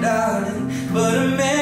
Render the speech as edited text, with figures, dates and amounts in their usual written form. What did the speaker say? darling, but a man